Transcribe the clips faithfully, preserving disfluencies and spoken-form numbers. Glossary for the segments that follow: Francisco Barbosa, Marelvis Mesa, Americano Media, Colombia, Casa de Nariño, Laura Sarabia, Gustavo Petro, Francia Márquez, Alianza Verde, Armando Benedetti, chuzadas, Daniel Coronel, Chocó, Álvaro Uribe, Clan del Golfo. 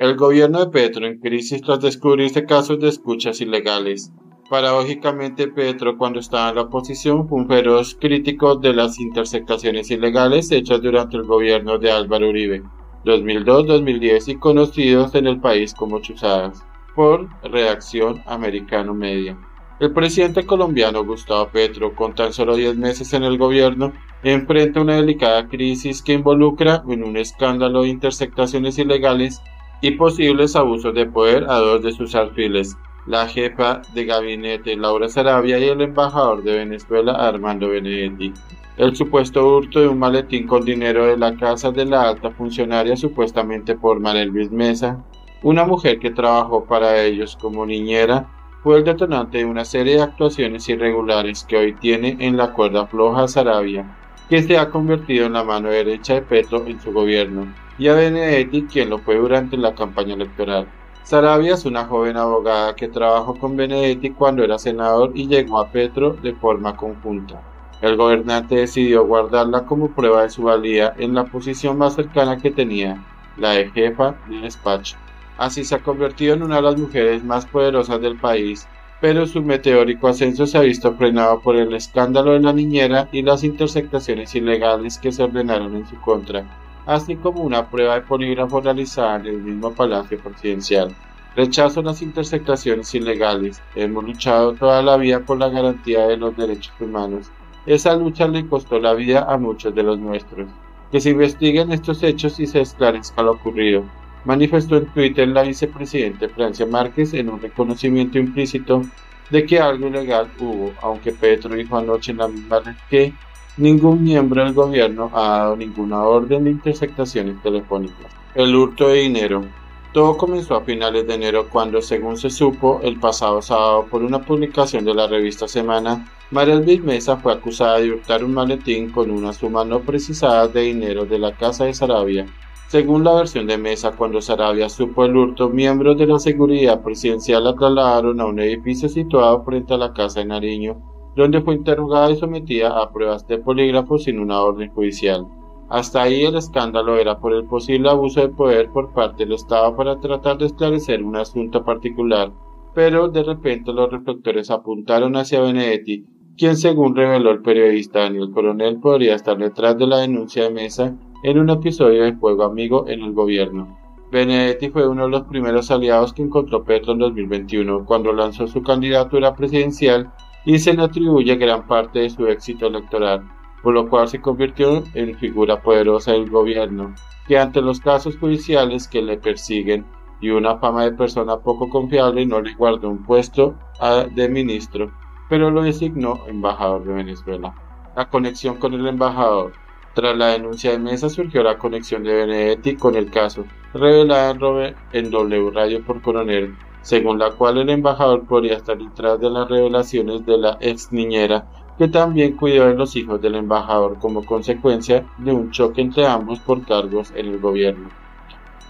El gobierno de Petro en crisis tras descubrirse casos de escuchas ilegales. Paradójicamente, Petro, cuando estaba en la oposición, fue un feroz crítico de las interceptaciones ilegales hechas durante el gobierno de Álvaro Uribe, dos mil dos a dos mil diez, y conocidos en el país como chuzadas, por Redacción Americano Media. El presidente colombiano Gustavo Petro, con tan solo diez meses en el gobierno, enfrenta una delicada crisis que involucra en un escándalo de interceptaciones ilegales y posibles abusos de poder a dos de sus alfiles, la jefa de gabinete Laura Sarabia y el embajador de Venezuela Armando Benedetti. El supuesto hurto de un maletín con dinero de la casa de la alta funcionaria supuestamente por Marelvis Mesa, una mujer que trabajó para ellos como niñera, fue el detonante de una serie de actuaciones irregulares que hoy tiene en la cuerda floja Sarabia, que se ha convertido en la mano derecha de Petro en su gobierno, y a Benedetti, quien lo fue durante la campaña electoral. Sarabia es una joven abogada que trabajó con Benedetti cuando era senador y llegó a Petro de forma conjunta. El gobernante decidió guardarla como prueba de su valía en la posición más cercana que tenía, la de jefa de despacho. Así se ha convertido en una de las mujeres más poderosas del país, pero su meteórico ascenso se ha visto frenado por el escándalo de la niñera y las interceptaciones ilegales que se ordenaron en su contra, así como una prueba de polígrafo realizada en el mismo Palacio Presidencial. Rechazo las interceptaciones ilegales. Hemos luchado toda la vida por la garantía de los derechos humanos. Esa lucha le costó la vida a muchos de los nuestros. Que se investiguen estos hechos y se esclarezca lo ocurrido, manifestó en Twitter la vicepresidenta Francia Márquez en un reconocimiento implícito de que algo ilegal hubo, aunque Petro dijo anoche en la misma red que ningún miembro del gobierno ha dado ninguna orden de interceptaciones telefónicas. El hurto de dinero. Todo comenzó a finales de enero cuando, según se supo el pasado sábado por una publicación de la revista Semana, Marelvis Mesa fue acusada de hurtar un maletín con una suma no precisada de dinero de la casa de Sarabia. Según la versión de Mesa, cuando Sarabia supo el hurto, miembros de la seguridad presidencial la trasladaron a un edificio situado frente a la Casa de Nariño, donde fue interrogada y sometida a pruebas de polígrafo sin una orden judicial. Hasta ahí el escándalo era por el posible abuso de poder por parte del Estado para tratar de esclarecer un asunto particular, pero de repente los reflectores apuntaron hacia Benedetti, quien, según reveló el periodista Daniel Coronel, podría estar detrás de la denuncia de Mesa en un episodio de Juego Amigo en el gobierno. Benedetti fue uno de los primeros aliados que encontró Petro en dos mil veintiuno, cuando lanzó su candidatura presidencial, y se le atribuye gran parte de su éxito electoral, por lo cual se convirtió en figura poderosa del gobierno, que ante los casos judiciales que le persiguen y una fama de persona poco confiable no le guardó un puesto de ministro, pero lo designó embajador de Venezuela. La conexión con el embajador. Tras la denuncia de Mesa surgió la conexión de Benedetti con el caso, revelada en W Radio por Coronel, según la cual el embajador podría estar detrás de las revelaciones de la ex niñera, que también cuidó de los hijos del embajador como consecuencia de un choque entre ambos por cargos en el gobierno.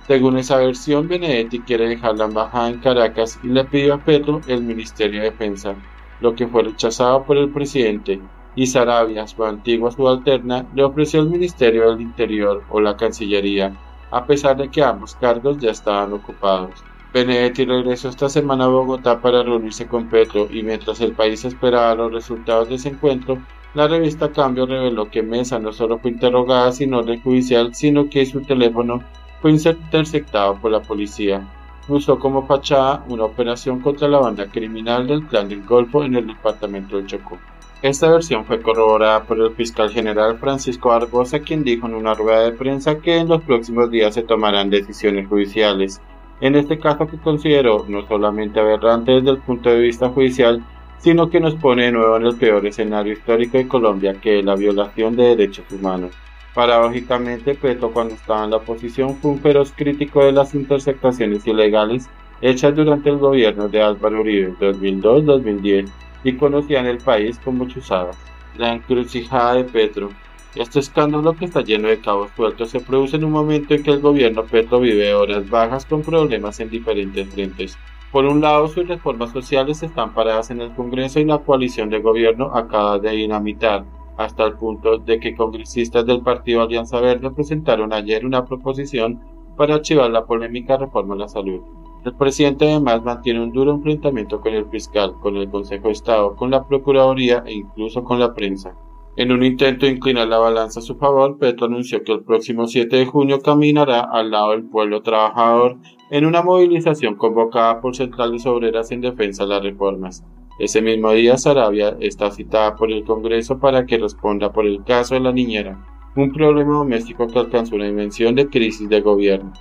Según esa versión, Benedetti quiere dejar la embajada en Caracas y le pidió a Petro el Ministerio de Defensa, lo que fue rechazado por el presidente, y Sarabia, su antigua subalterna, le ofreció el Ministerio del Interior o la Cancillería, a pesar de que ambos cargos ya estaban ocupados. Benedetti regresó esta semana a Bogotá para reunirse con Petro, y mientras el país esperaba los resultados de ese encuentro, la revista Cambio reveló que Mesa no solo fue interrogada sin orden judicial, sino que su teléfono fue interceptado por la policía. Usó como fachada una operación contra la banda criminal del Clan del Golfo en el departamento del Chocó. Esta versión fue corroborada por el fiscal general Francisco Barbosa, quien dijo en una rueda de prensa que en los próximos días se tomarán decisiones judiciales, en este caso que consideró no solamente aberrante desde el punto de vista judicial, sino que nos pone de nuevo en el peor escenario histórico de Colombia, que es la violación de derechos humanos. Paradójicamente, Petro, cuando estaba en la oposición, fue un feroz crítico de las interceptaciones ilegales hechas durante el gobierno de Álvaro Uribe dos mil dos a dos mil diez. Y conocían el país como chuzadas. La encrucijada de Petro. Este escándalo, que está lleno de cabos sueltos, se produce en un momento en que el gobierno Petro vive horas bajas con problemas en diferentes frentes. Por un lado, sus reformas sociales están paradas en el Congreso y la coalición de gobierno acaba de dinamitar, hasta el punto de que congresistas del partido Alianza Verde presentaron ayer una proposición para archivar la polémica reforma a la salud. El presidente además mantiene un duro enfrentamiento con el fiscal, con el Consejo de Estado, con la Procuraduría e incluso con la prensa. En un intento de inclinar la balanza a su favor, Petro anunció que el próximo siete de junio caminará al lado del pueblo trabajador en una movilización convocada por centrales obreras en defensa de las reformas. Ese mismo día, Sarabia está citada por el Congreso para que responda por el caso de la niñera, un problema doméstico que alcanzó una dimensión de crisis de gobierno.